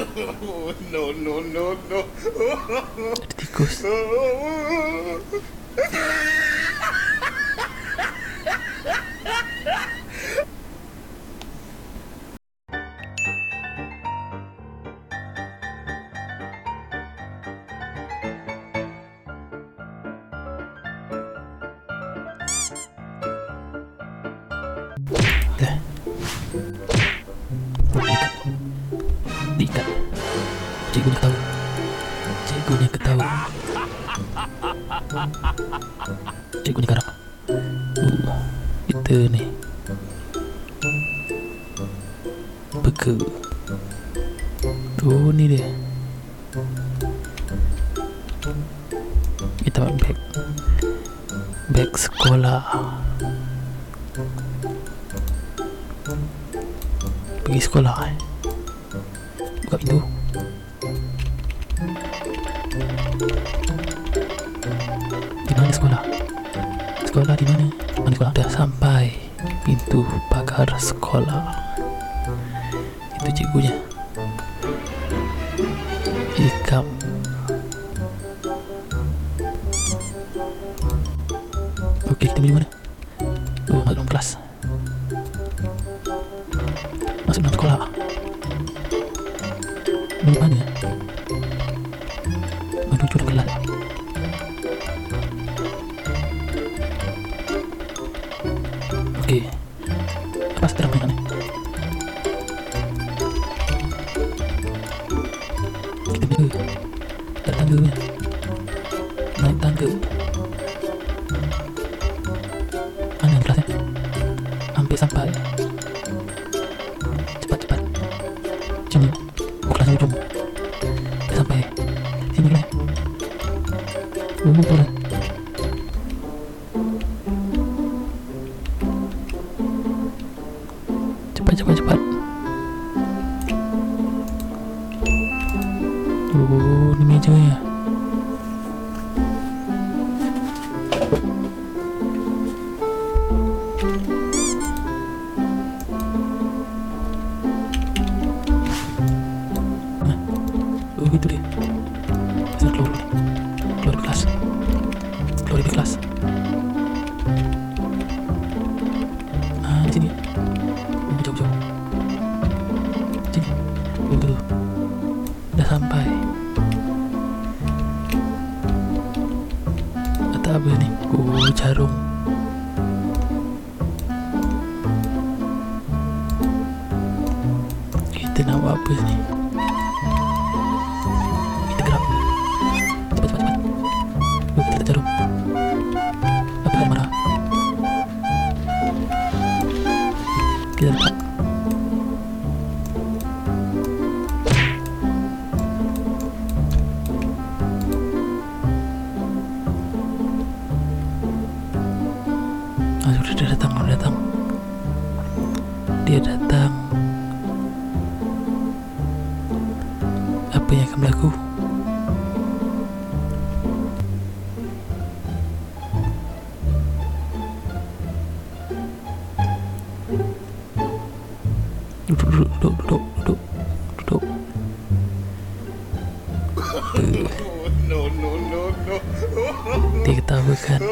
No. Articos. Cikgu ni karak. Kita ni peka. Oh ni dia. Kita buat beg. Beg sekolah. Pergi sekolah eh. Buka pintu. Sekolah di mana? Sekolah dah sampai pintu pagar sekolah. Itu cikgunya. Ikam. Okey, kita pergi mana? Oh, masuk dalam kelas. Masuk dalam sekolah. Di mana? Menuju kelas. Okey, lepas terang mainan ni. Kita pergi tak tangga punya. Naik tangga. Mana kelasnya? Hampir sampai. Cepat. Sini. Kelasnya ujung. Dah sampai. Sini kelas. Kelas. Cepat. Oh, ni mejanya. Oh, itu dia. Kita keluar kelas. Keluar dari kelas. Sampai atau apa ni? Oh, jarum. Kita nak buat apa ni? Kita gerak. Cepat. Oh, kita tak jarum. Apa yang marah? Kita letak. Dia datang. Apa yang akan berlaku? Duduk. Dia ketawakan.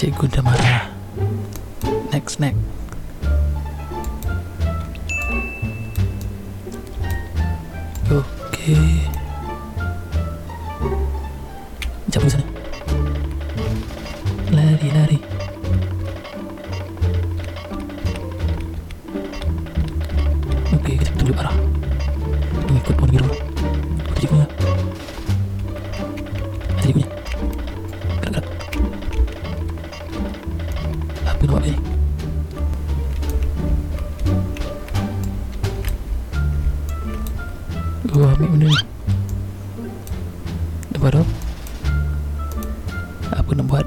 Cikgu dah marah. Next. Okey. Jumpa sana. Lari. Okey, kita betul arah. Ikut pun biru. Cikgu. Gua ambil benda ni. Lepas tu apa nak buat?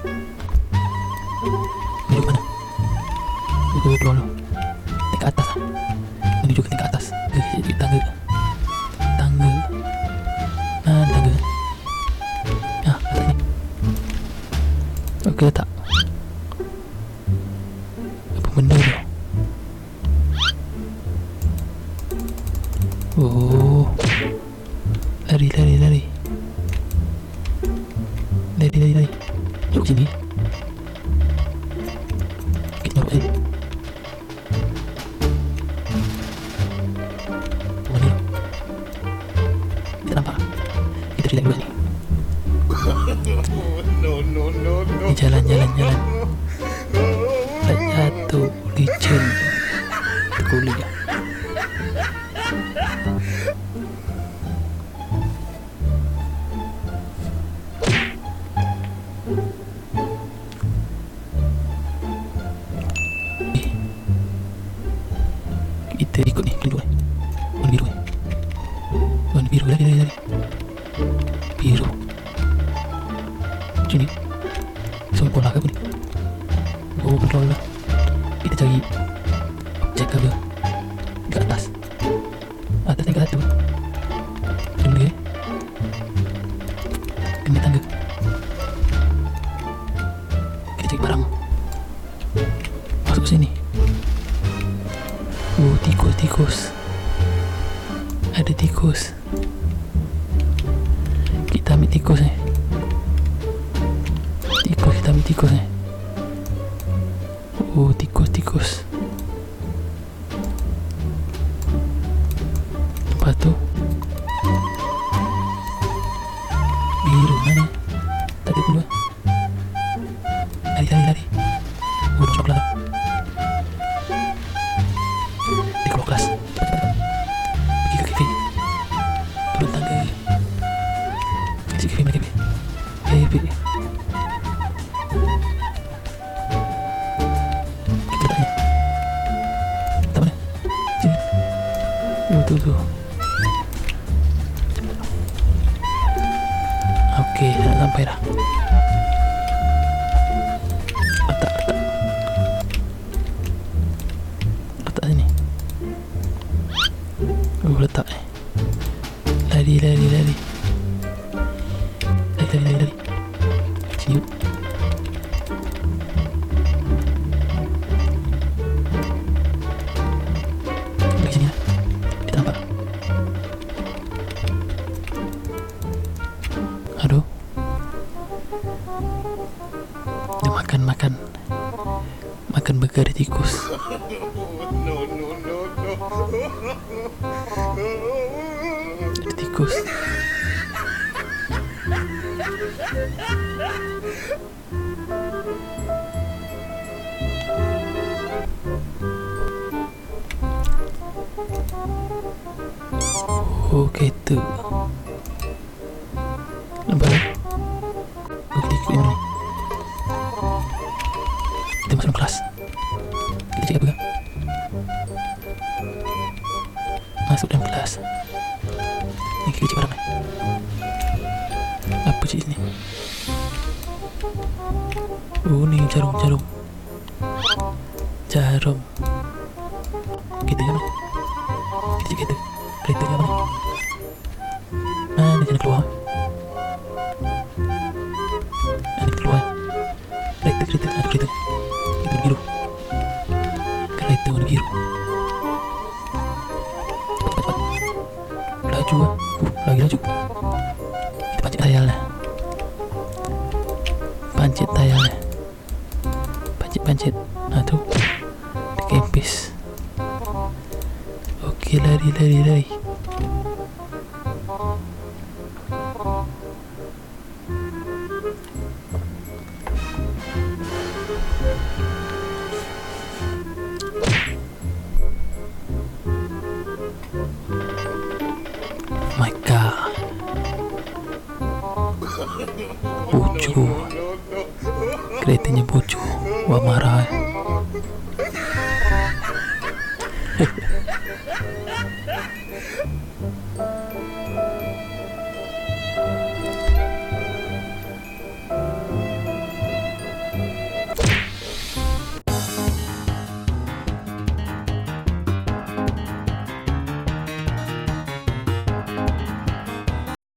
Menuju mana? Menuju dulu. Tingkat atas lah. Menuju ke tingkat atas. Di tangga. Tangga. Atas ni. Okay, tak. Apa benda tu? Oh. Lari. Lari. Jom sini. Kita pergi. Mana? Kita nampak. Kita relax dulu ni. No. Jalan. Tak jatuh licin. Terguling ya. Kita ikut ni, keliru ni. Warna biru, lari. Biru. Macam ni. Semua pola ke apa ni? Oh, betul lah. Kita cari objek ke apa? Dekat atas. Atas tingkat satu. Macam ni eh? Kena tangga. Kita cari barang. Masuk sini. Oh, tikus. Ada tikus. Kita ambil tikus ni. Tikus ni. Oh, tikus. Lepas tu biru mana? Tak ada pun. Lari. Oh, masuk kelas. Dia keluar kelas. Pergi ke kafe. Turun tangga. Cik kafe mana kafe? Kafe. Tuh. Okey, dah sampai dah. Letak sini. Oh, letak eh. Lari. Lari. Sini. Makan burger tikus. Ada tikus. Oh, kereta. Nampak tak? Oh, tikus yang mana? Kita masuk kelas. Kita cakap apa? Masuk dalam kelas. Ni kita cakap barang ni. Apa cik sini? Oh, ni jarum. Kita cakap mana? Kita cakap kereta. Kereta cakap mana? Mana kena keluar? Mana kena keluar? Kereta, ada kereta. Kereta warna biru. Cepat. Laju lah. Lagi laju. Kita pancit tayar lah. Pancit. Nah tu. Dia kempis. Okey, lari. Bucu. Keretanya bucu. Wah, marah.